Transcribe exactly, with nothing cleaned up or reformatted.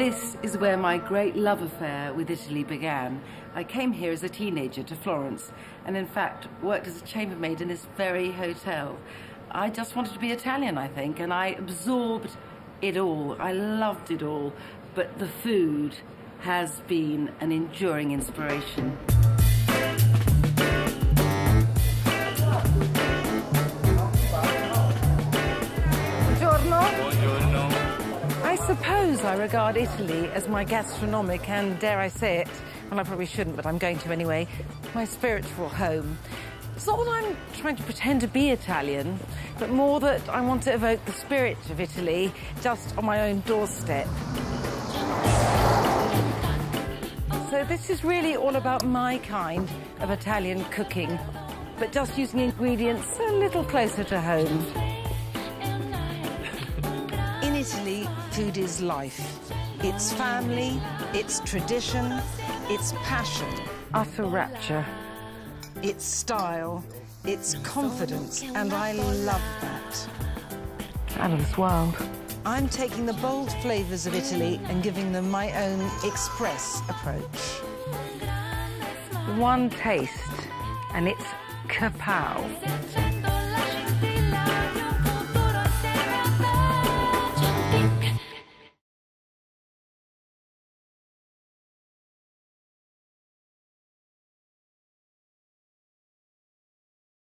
This is where my great love affair with Italy began. I came here as a teenager to Florence and in fact worked as a chambermaid in this very hotel. I just wanted to be Italian, I think, and I absorbed it all. I loved it all, but the food has been an enduring inspiration. I suppose I regard Italy as my gastronomic and, dare I say it, well, I probably shouldn't, but I'm going to anyway, my spiritual home. It's not that I'm trying to pretend to be Italian, but more that I want to evoke the spirit of Italy just on my own doorstep. So this is really all about my kind of Italian cooking, but just using ingredients a little closer to home. Italy, food is life. It's family, it's tradition, it's passion. Utter rapture. It's style, it's confidence, and I love that. Out of this world. I'm taking the bold flavours of Italy and giving them my own express approach. One taste, and it's kapow.